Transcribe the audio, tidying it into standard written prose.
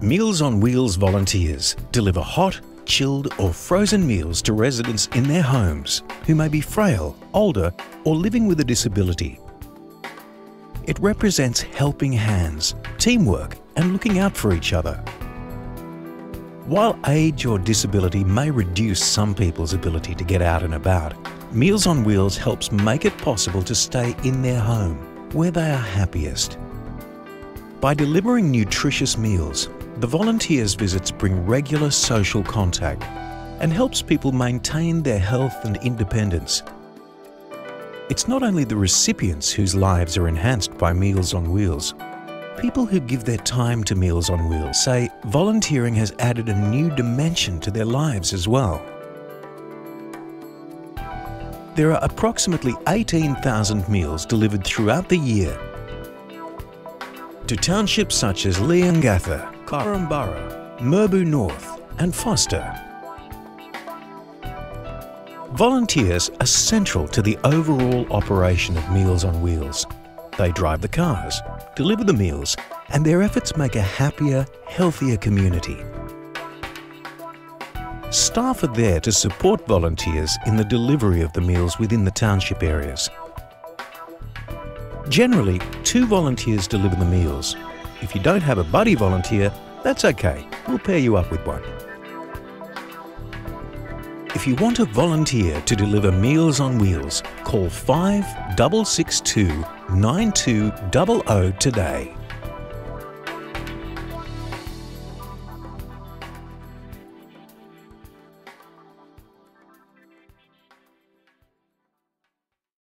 Meals on Wheels volunteers deliver hot, chilled or frozen meals to residents in their homes who may be frail, older or living with a disability. It represents helping hands, teamwork and looking out for each other. While age or disability may reduce some people's ability to get out and about, Meals on Wheels helps make it possible to stay in their home, where they are happiest. By delivering nutritious meals, the volunteers' visits bring regular social contact and helps people maintain their health and independence. It's not only the recipients whose lives are enhanced by Meals on Wheels. People who give their time to Meals on Wheels say volunteering has added a new dimension to their lives as well. There are approximately 18,000 meals delivered throughout the year to townships such as Lee and Gatha, Korumburra, Mirboo North and Foster. Volunteers are central to the overall operation of Meals on Wheels. They drive the cars, deliver the meals, and their efforts make a happier, healthier community. Staff are there to support volunteers in the delivery of the meals within the township areas. Generally, two volunteers deliver the meals. If you don't have a buddy volunteer, that's okay, we'll pair you up with one. If you want to volunteer to deliver Meals on Wheels, call 5662 9200 today.